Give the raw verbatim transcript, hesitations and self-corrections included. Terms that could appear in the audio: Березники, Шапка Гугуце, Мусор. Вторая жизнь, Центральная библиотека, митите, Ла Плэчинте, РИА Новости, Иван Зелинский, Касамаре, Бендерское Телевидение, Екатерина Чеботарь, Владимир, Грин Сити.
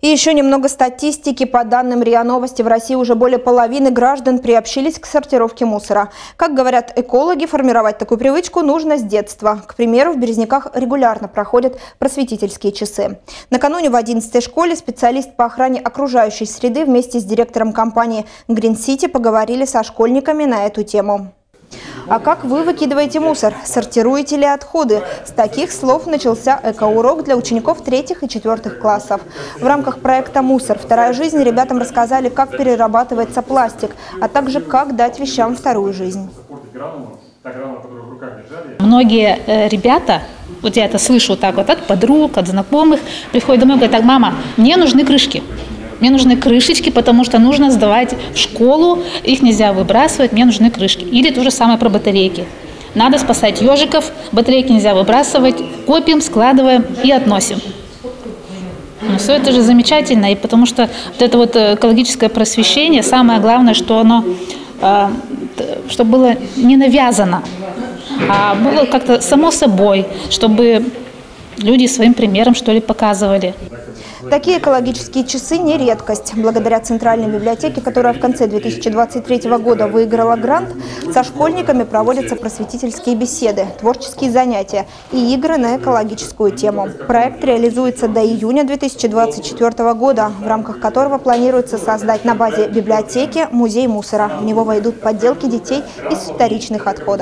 И еще немного статистики. По данным РИА Новости, в России уже более половины граждан приобщились к сортировке мусора. Как говорят экологи, формировать такую привычку нужно с детства. К примеру, в Березниках регулярно проходят просветительские часы. Накануне в одиннадцатой школе специалист по охране окружающей среды вместе с директором компании «Грин Сити» поговорили со школьниками на эту тему. А как вы выкидываете мусор? Сортируете ли отходы? С таких слов начался экоурок для учеников третьих и четвертых классов. В рамках проекта «Мусор. Вторая жизнь» ребятам рассказали, как перерабатывается пластик, а также как дать вещам вторую жизнь. Многие ребята, вот я это слышу так вот от подруг, от знакомых, приходят домой и говорят: так, мама, мне нужны крышки. Мне нужны крышечки, потому что нужно сдавать в школу, их нельзя выбрасывать, мне нужны крышки. Или то же самое про батарейки. Надо спасать ежиков, батарейки нельзя выбрасывать, копим, складываем и относим. Ну, все это же замечательно, и потому что вот это вот экологическое просвещение, самое главное, что оно, чтобы было не навязано, а было как-то само собой, чтобы люди своим примером, что ли, показывали. Такие экологические часы не редкость. Благодаря Центральной библиотеке, которая в конце две тысячи двадцать третьего года выиграла грант, со школьниками проводятся просветительские беседы, творческие занятия и игры на экологическую тему. Проект реализуется до июня две тысячи двадцать четвёртого года, в рамках которого планируется создать на базе библиотеки музей мусора. В него войдут подделки детей из вторичных отходов.